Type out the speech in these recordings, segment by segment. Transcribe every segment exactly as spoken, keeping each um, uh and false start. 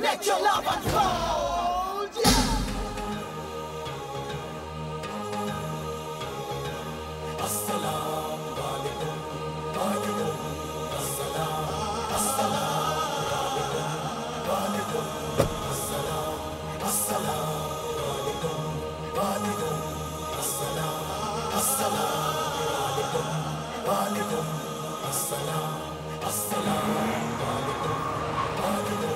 Let your love unfold, yeah. Assalaam Vaalekum, Vaalekum, Assalaam, Assalaam Vaalekum, Vaalekum, Assalaam, Assalaam Vaalekum, Vaalekum, Assalaam, Assalaam Vaalekum, Vaalekum, Assalaam, Assalaam Vaalekum, Vaalekum.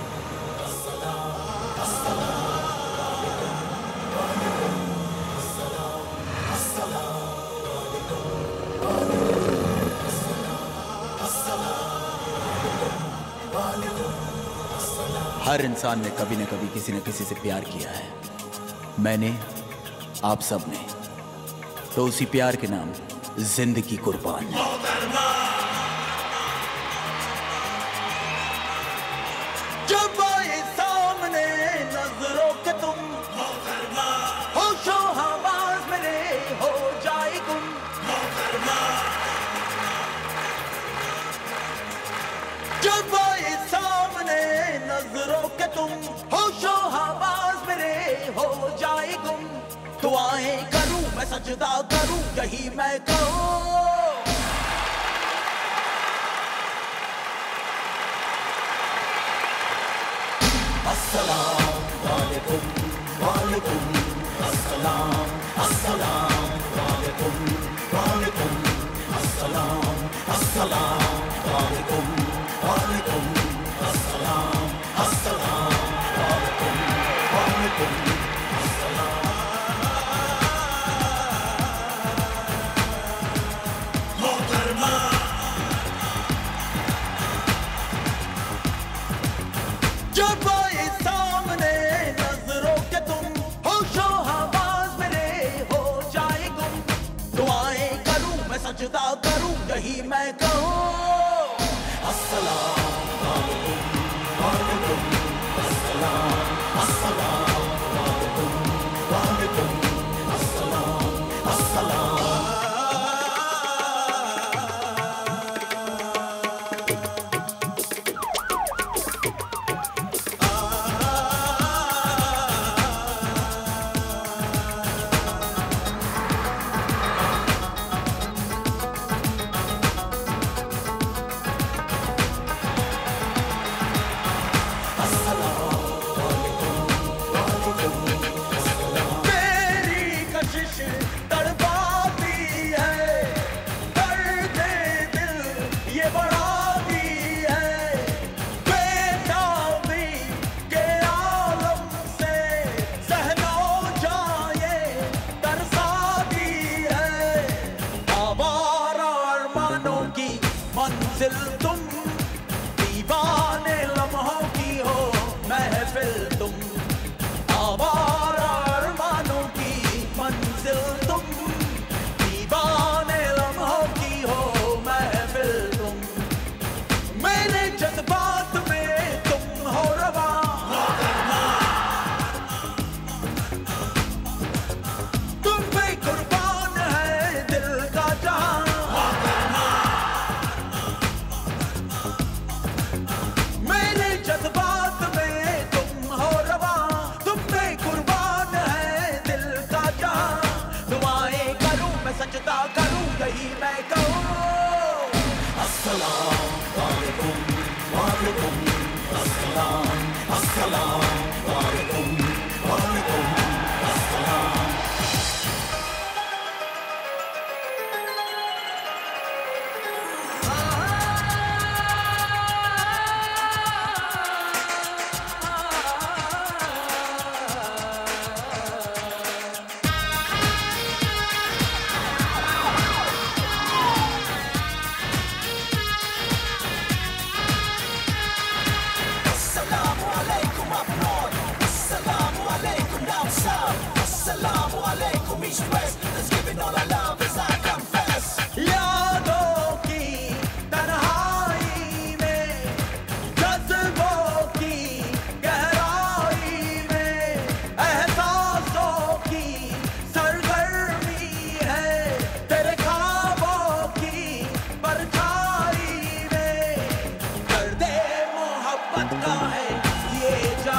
हर इंसान ने कभी न कभी किसी न किसी से प्यार किया है। मैंने, आप सब ने, तो उसी प्यार के नाम जिंदगी कुर्बान है। जब आए सामने नजरों के तुम, होशो हवास मेरे हो जाए गुम। जब आए सामने नजरों के तुम, होशो हवास मेरे हो जाए गुम। दुआएं करूं मैं, सजदा करूं, यही मैं कहूं। Assalaam Vaalekum, Vaalekum, Assalaam, Assalaam Vaalekum, Vaalekum, Assalaam, Assalaam Vaalekum, Vaalekum, Assalaam, Assalaam Vaalekum, Vaalekum, Assalaam. सजदा करूं यही मैं कहूं। अस्सलाम वालेकुम, वालेकुम अस्सलाम, अस्सलाम वालेकुम, वालेकुम अस्सलाम, अस्सलाम। तुम दीवाने लम्हों की हो महफिल, तुम आवारा अरमानों की मंजिल, तुम दीवाने लम्हों की हो महफिल, तुम मेरे जज्बात में तुम हो रवा। तुम पे कुर्बान है दिल का जहां, Assalaam Vaalekum, Vaalekum, Assalaam, Assalaam Vaalekum, Vaalekum, Assalaam. Assalaam Vaalekum, each West is giving all our love as I confess. यादों की तन्हाई में, जज्बों की गहराई में, एहसासों की सरगर्मी है, तेरे ख्वाबों की परछाई में, दर्द-ए-मोहब्बत का है ये जान।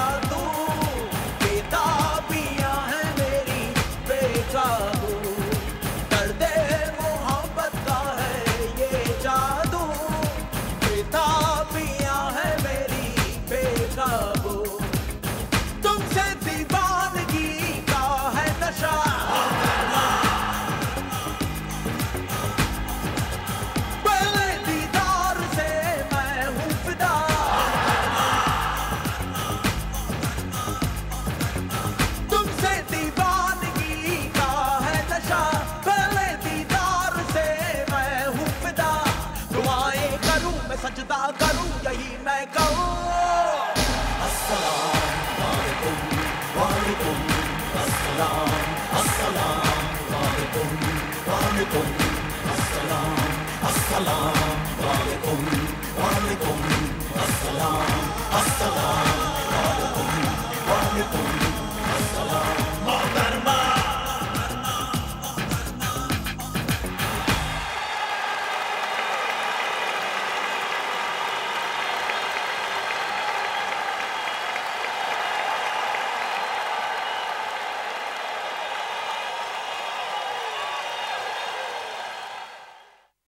Assalaam.